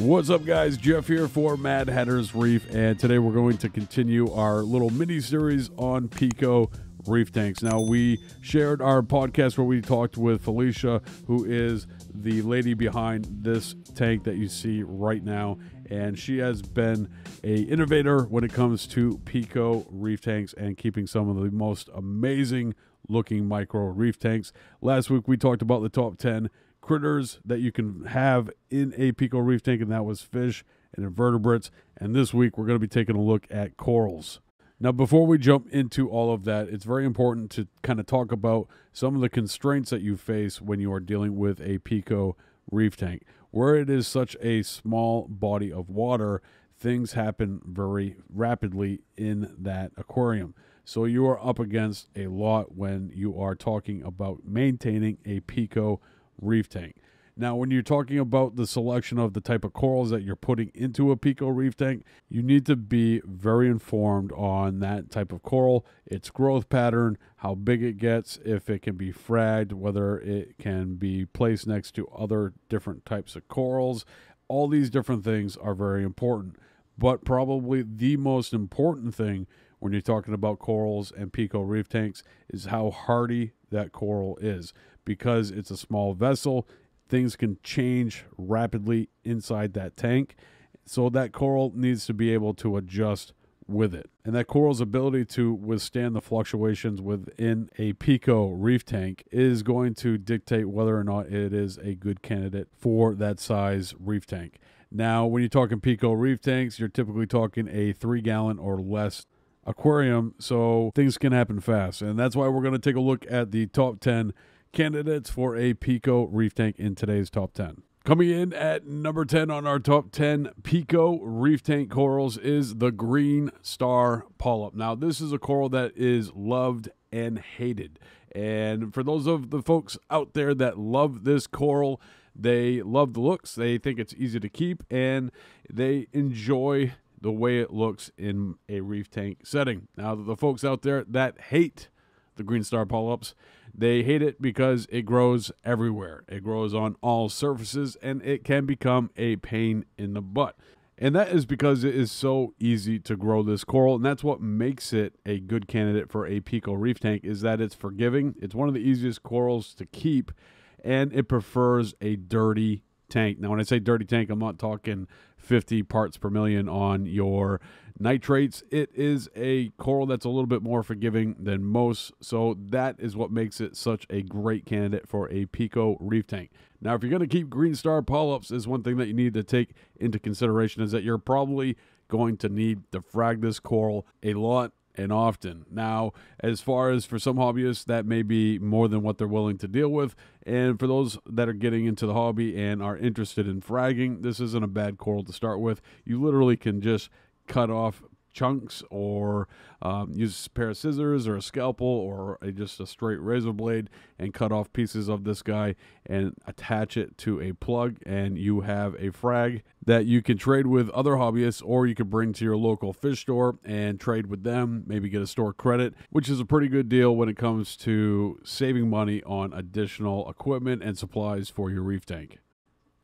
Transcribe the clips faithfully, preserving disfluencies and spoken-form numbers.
What's up, guys? Jeff here for Mad Hatter's Reef, and today we're going to continue our little mini-series on Pico Reef Tanks. Now, we shared our podcast where we talked with Felicia, who is the lady behind this tank that you see right now, and she has been an innovator when it comes to Pico Reef Tanks and keeping some of the most amazing-looking micro reef tanks. Last week, we talked about the top ten critters that you can have in a Pico Reef tank, and that was fish and invertebrates. And this week we're going to be taking a look at corals. Now, before we jump into all of that, it's very important to kind of talk about some of the constraints that you face when you are dealing with a Pico Reef tank. Where it is such a small body of water, things happen very rapidly in that aquarium. So you are up against a lot when you are talking about maintaining a Pico Reef tank. Now, when you're talking about the selection of the type of corals that you're putting into a Pico Reef tank, you need to be very informed on that type of coral, its growth pattern, how big it gets, if it can be fragged, whether it can be placed next to other different types of corals. All these different things are very important. But probably the most important thing when you're talking about corals and Pico Reef tanks is how hardy that coral is. Because it's a small vessel, things can change rapidly inside that tank. So that coral needs to be able to adjust with it. And that coral's ability to withstand the fluctuations within a Pico Reef tank is going to dictate whether or not it is a good candidate for that size reef tank. Now, when you're talking Pico Reef tanks, you're typically talking a three gallon or less aquarium. So things can happen fast. And that's why we're going to take a look at the top ten candidates for a Pico Reef tank in today's top ten. Coming in at number ten on our top ten Pico Reef tank corals is the green star polyp. Now, this is a coral that is loved and hated. And for those of the folks out there that love this coral, they love the looks, they think it's easy to keep, and they enjoy the way it looks in a reef tank setting. Now, the folks out there that hate the green star polyps, they hate it because it grows everywhere. It grows on all surfaces, and it can become a pain in the butt. And that is because it is so easy to grow this coral, and that's what makes it a good candidate for a Pico Reef tank, is that it's forgiving. It's one of the easiest corals to keep, and it prefers a dirty tank. Now, when I say dirty tank, I'm not talking fifty parts per million on your nitrates. It is a coral that's a little bit more forgiving than most, so that is what makes it such a great candidate for a Pico Reef tank. Now, if you're going to keep green star polyps, is one thing that you need to take into consideration is that you're probably going to need to frag this coral a lot and often. Now, as far as for some hobbyists, that may be more than what they're willing to deal with. And for those that are getting into the hobby and are interested in fragging, this isn't a bad coral to start with. You literally can just cut off chunks or um, use a pair of scissors or a scalpel or a, just a straight razor blade and cut off pieces of this guy and attach it to a plug, and you have a frag that you can trade with other hobbyists, or you can bring to your local fish store and trade with them, maybe get a store credit, which is a pretty good deal when it comes to saving money on additional equipment and supplies for your reef tank.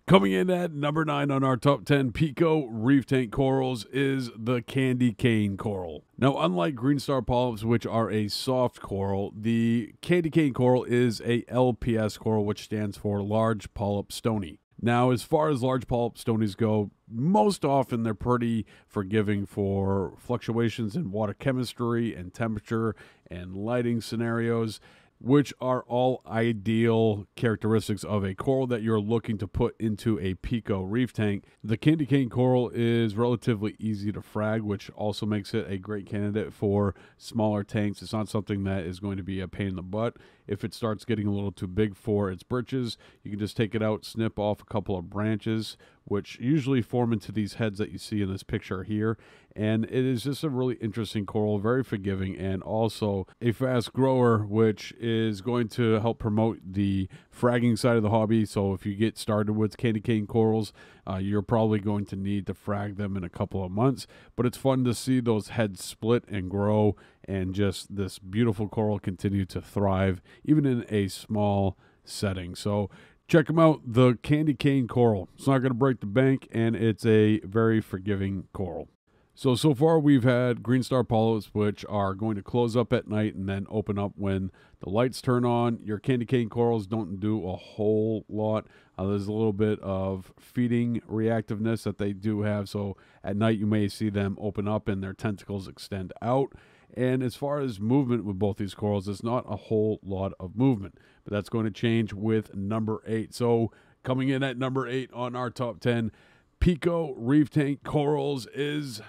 Coming in at number nine on our top ten Pico Reef tank corals is the candy cane coral. Now, unlike green star polyps, which are a soft coral, the candy cane coral is a L P S coral, which stands for Large Polyp Stony. Now, as far as large polyp stonies go, most often they're pretty forgiving for fluctuations in water chemistry and temperature and lighting scenarios, which are all ideal characteristics of a coral that you're looking to put into a Pico Reef tank. The candy cane coral is relatively easy to frag, which also makes it a great candidate for smaller tanks. It's not something that is going to be a pain in the butt. If it starts getting a little too big for its britches, you can just take it out, snip off a couple of branches, which usually form into these heads that you see in this picture here. And it is just a really interesting coral, very forgiving, and also a fast grower, which is going to help promote the fragging side of the hobby. So if you get started with candy cane corals, uh, you're probably going to need to frag them in a couple of months. But it's fun to see those heads split and grow, and just this beautiful coral continue to thrive, even in a small setting. So Check them out, the candy cane coral. It's not going to break the bank, and it's a very forgiving coral. So, so far we've had green star polyps, which are going to close up at night and then open up when the lights turn on. Your candy cane corals don't do a whole lot. Uh, there's a little bit of feeding reactiveness that they do have. So at night you may see them open up and their tentacles extend out. And as far as movement with both these corals, it's not a whole lot of movement, but that's going to change with number eight. So coming in at number eight on our top ten, Pico Reef Tank Corals is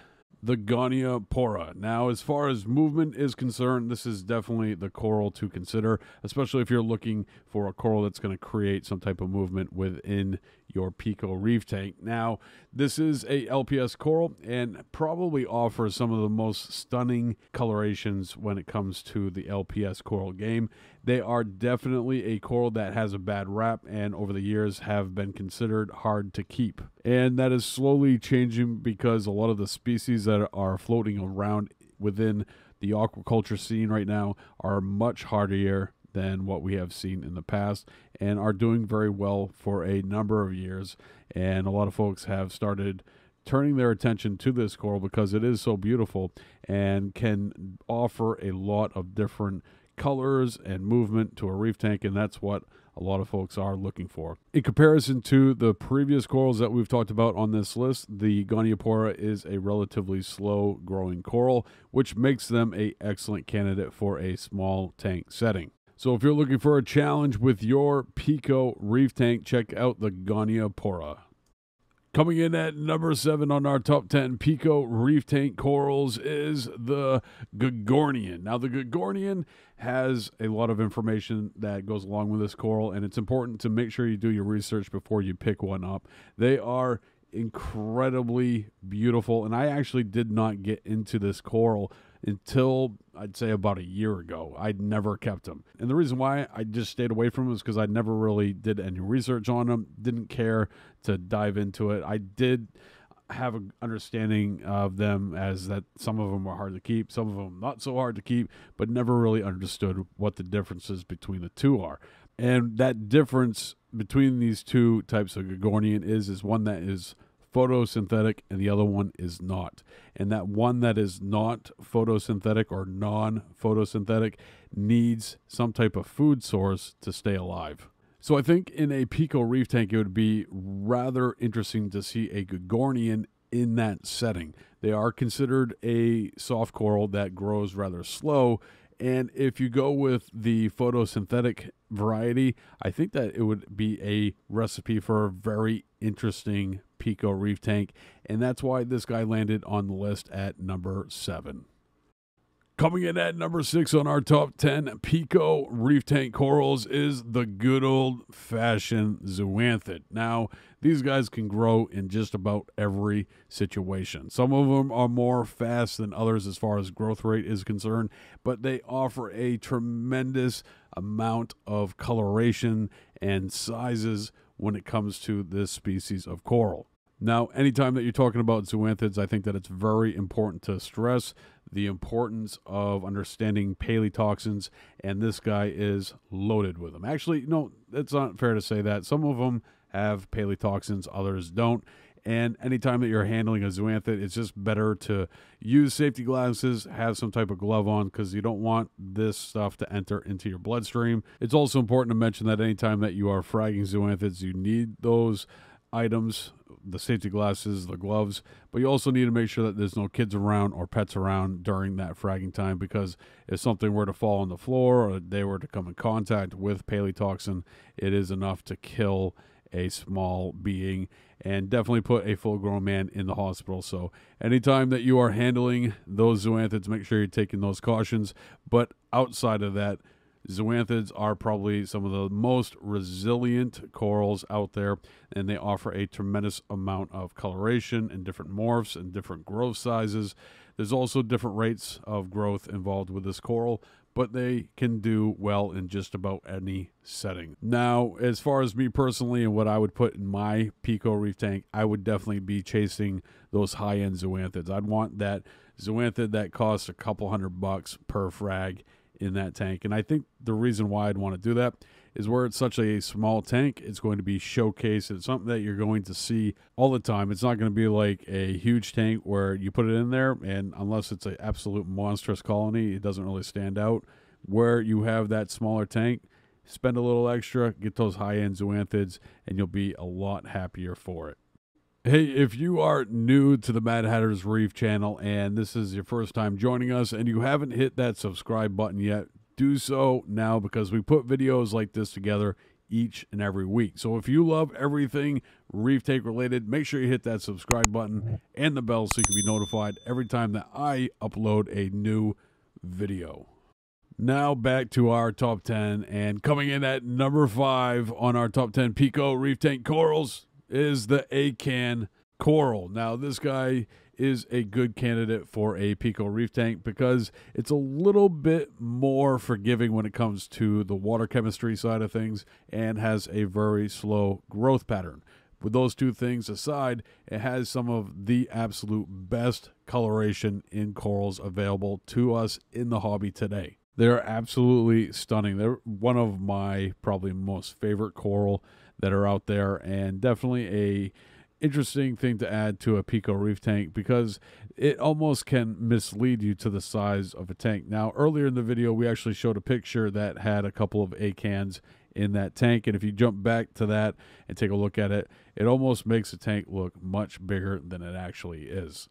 the Goniopora. Now, as far as movement is concerned, this is definitely the coral to consider, especially if you're looking for a coral that's going to create some type of movement within your Pico Reef Tank. Now, this is a L P S coral and probably offers some of the most stunning colorations when it comes to the L P S coral game. They are definitely a coral that has a bad rap and over the years have been considered hard to keep. And that is slowly changing because a lot of the species that are floating around within the aquaculture scene right now are much hardier than what we have seen in the past and are doing very well for a number of years. And a lot of folks have started turning their attention to this coral because it is so beautiful and can offer a lot of different colors and movement to a reef tank, and that's what a lot of folks are looking for. In comparison to the previous corals that we've talked about on this list, the Goniopora is a relatively slow growing coral, which makes them an excellent candidate for a small tank setting. So if you're looking for a challenge with your Pico Reef Tank, check out the Goniopora. Coming in at number seven on our top ten Pico Reef Tank Corals is the Gorgonian. Now, the Gorgonian has a lot of information that goes along with this coral, and it's important to make sure you do your research before you pick one up. They are incredibly beautiful, and I actually did not get into this coral until I'd say about a year ago. I'd never kept them. And the reason why I just stayed away from them is because I never really did any research on them, didn't care to dive into it. I did have an understanding of them as that some of them are hard to keep, some of them not so hard to keep, but never really understood what the differences between the two are. And that difference between these two types of Gorgonian is, is one that is photosynthetic and the other one is not. And that one that is not photosynthetic or non-photosynthetic needs some type of food source to stay alive. So I think in a Pico Reef Tank, it would be rather interesting to see a Gorgonian in that setting. They are considered a soft coral that grows rather slow. And if you go with the photosynthetic variety, I think that it would be a recipe for a very interesting Pico Reef Tank, and that's why this guy landed on the list at number seven. Coming in at number six on our top ten Pico Reef Tank Corals is the good old-fashioned zoanthid. Now, these guys can grow in just about every situation. Some of them are more fast than others as far as growth rate is concerned, but they offer a tremendous amount of coloration and sizes when it comes to this species of coral. Now, anytime that you're talking about zoanthids, I think that it's very important to stress the importance of understanding palytoxins, and this guy is loaded with them. Actually, no, it's not fair to say that. Some of them have palytoxins, others don't. And anytime that you're handling a zoanthid, it's just better to use safety glasses, have some type of glove on, because you don't want this stuff to enter into your bloodstream. It's also important to mention that anytime that you are fragging zoanthids, you need those items, the safety glasses, the gloves, but you also need to make sure that there's no kids around or pets around during that fragging time, because if something were to fall on the floor or they were to come in contact with palytoxin, it is enough to kill a small being and definitely put a full-grown man in the hospital. So anytime that you are handling those zoanthids, make sure you're taking those cautions. But outside of that, zoanthids are probably some of the most resilient corals out there, and they offer a tremendous amount of coloration and different morphs and different growth sizes. There's also different rates of growth involved with this coral, but they can do well in just about any setting. Now, as far as me personally and what I would put in my Pico Reef Tank, I would definitely be chasing those high-end zoanthids. I'd want that zoanthid that costs a couple hundred bucks per frag in that tank. And I think the reason why I'd want to do that is where it's such a small tank, it's going to be showcased. It's something that you're going to see all the time. It's not going to be like a huge tank where you put it in there, and unless it's an absolute monstrous colony, it doesn't really stand out. Where you have that smaller tank, spend a little extra, get those high-end zoanthids, and you'll be a lot happier for it. Hey, if you are new to the Mad Hatter's Reef channel and this is your first time joining us and you haven't hit that subscribe button yet, do so now, because we put videos like this together each and every week. So if you love everything reef tank related, make sure you hit that subscribe button and the bell so you can be notified every time that I upload a new video. Now back to our top ten, and coming in at number five on our top ten Pico Reef Tank Corals is the Acan coral. Now this guy is a good candidate for a Pico Reef Tank because it's a little bit more forgiving when it comes to the water chemistry side of things and has a very slow growth pattern. With those two things aside, it has some of the absolute best coloration in corals available to us in the hobby today. They're absolutely stunning. They're one of my probably most favorite coral that are out there, and definitely a interesting thing to add to a Pico Reef tank because it almost can mislead you to the size of a tank. Now, earlier in the video, we actually showed a picture that had a couple of Acans in that tank, and if you jump back to that and take a look at it, it almost makes the tank look much bigger than it actually is.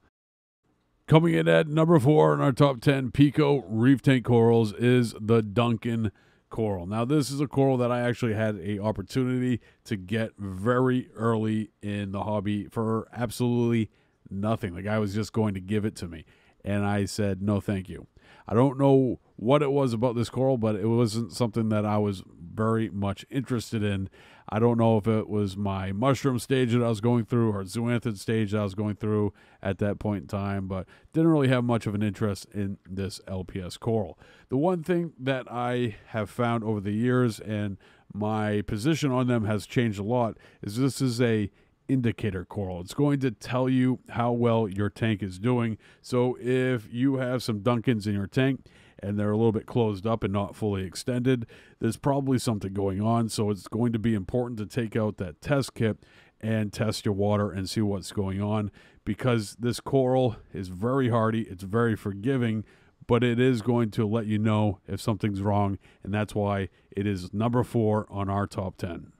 Coming in at number four in our top ten Pico Reef Tank Corals is the Duncan coral. Now, this is a coral that I actually had an opportunity to get very early in the hobby for absolutely nothing. The guy was just going to give it to me, and I said, no, thank you. I don't know what it was about this coral, but it wasn't something that I was very much interested in. I don't know if it was my mushroom stage that I was going through or zoanthid stage that I was going through at that point in time, but didn't really have much of an interest in this L P S coral. The one thing that I have found over the years, and my position on them has changed a lot, is this is a indicator coral. It's going to tell you how well your tank is doing. So if you have some Duncans in your tank and they're a little bit closed up and not fully extended, there's probably something going on. So it's going to be important to take out that test kit and test your water and see what's going on, because this coral is very hardy, it's very forgiving, but it is going to let you know if something's wrong, and that's why it is number four on our top ten.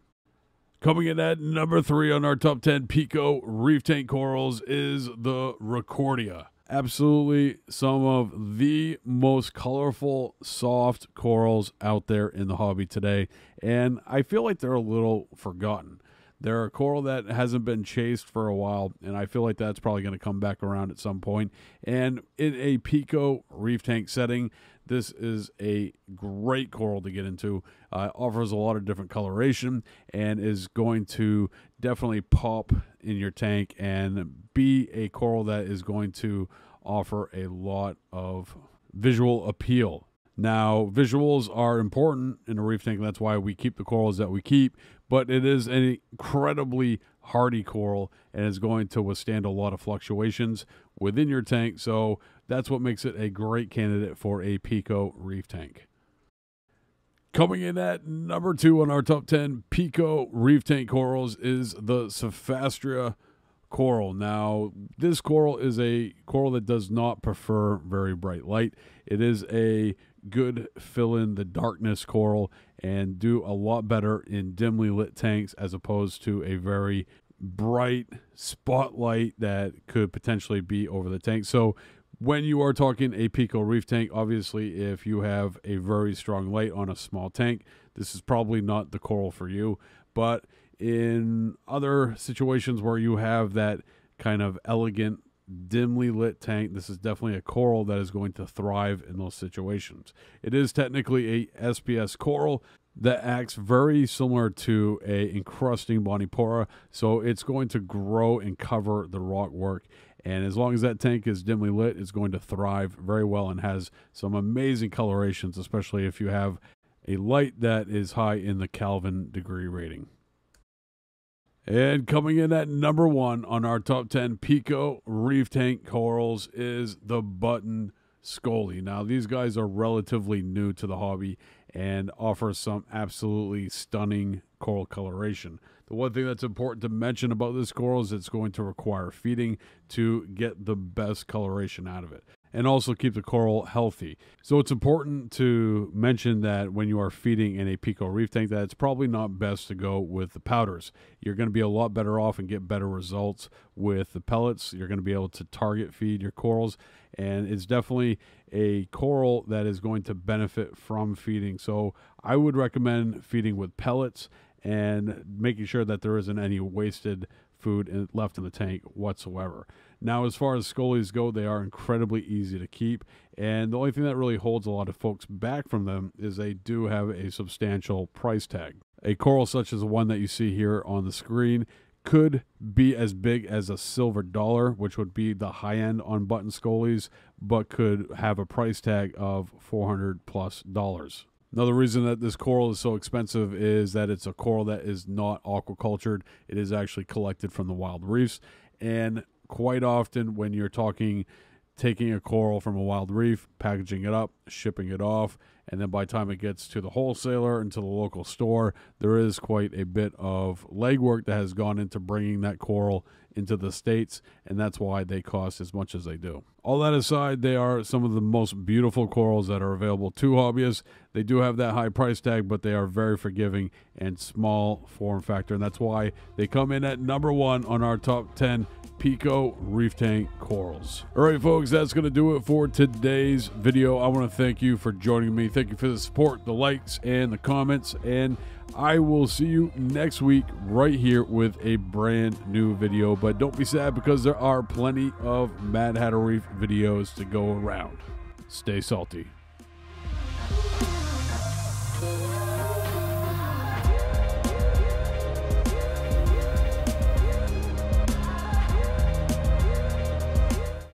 Coming in at number three on our top ten Pico Reef Tank Corals is the Ricordia. Absolutely some of the most colorful, soft corals out there in the hobby today, and I feel like they're a little forgotten. They're a coral that hasn't been chased for a while, and I feel like that's probably going to come back around at some point. And in a Pico Reef Tank setting, this is a great coral to get into. Uh, offers a lot of different coloration and is going to definitely pop in your tank and be a coral that is going to offer a lot of visual appeal. Now, visuals are important in a reef tank. That's why we keep the corals that we keep, but it is an incredibly hardy coral and is going to withstand a lot of fluctuations within your tank. So that's what makes it a great candidate for a Pico Reef Tank. Coming in at number two on our top ten Pico Reef Tank Corals is the Cyphastria coral. Now, this coral is a coral that does not prefer very bright light. It is a good fill in the darkness coral and do a lot better in dimly lit tanks as opposed to a very bright spotlight that could potentially be over the tank. So when you are talking a Pico Reef tank, obviously if you have a very strong light on a small tank, this is probably not the coral for you. But in other situations where you have that kind of elegant, dimly lit tank, this is definitely a coral that is going to thrive in those situations. It is technically a S P S coral that acts very similar to a encrusting Bonipora, so it's going to grow and cover the rock work. And as long as that tank is dimly lit, it's going to thrive very well and has some amazing colorations, especially if you have a light that is high in the Kelvin degree rating. And coming in at number one on our top ten Pico Reef Tank Corals is the Button Scoly. Now, these guys are relatively new to the hobby, and offers some absolutely stunning coral coloration. The one thing that's important to mention about this coral is it's going to require feeding to get the best coloration out of it, and also keep the coral healthy. So it's important to mention that when you are feeding in a Pico Reef tank, that it's probably not best to go with the powders. You're going to be a lot better off and get better results with the pellets. You're going to be able to target feed your corals, and it's definitely a coral that is going to benefit from feeding. So I would recommend feeding with pellets and making sure that there isn't any wasted food left in the tank whatsoever. Now, as far as scolies go, they are incredibly easy to keep, and the only thing that really holds a lot of folks back from them is they do have a substantial price tag. A coral such as the one that you see here on the screen could be as big as a silver dollar, which would be the high end on button scolies, but could have a price tag of four hundred plus dollars. Another reason that this coral is so expensive is that it's a coral that is not aquacultured. It is actually collected from the wild reefs. And quite often when you're talking taking a coral from a wild reef, packaging it up, shipping it off, and then by the time it gets to the wholesaler and to the local store, there is quite a bit of legwork that has gone into bringing that coral into the States, and that's why they cost as much as they do. All that aside, they are some of the most beautiful corals that are available to hobbyists. They do have that high price tag, but they are very forgiving and small form factor, and that's why they come in at number one on our top ten Pico Reef Tank corals. All right, folks, that's going to do it for today's video. I want to thank you for joining me. Thank you for the support, the likes, and the comments, and I will see you next week right here with a brand new video. But don't be sad, because there are plenty of Mad Hatter Reef videos to go around. Stay salty.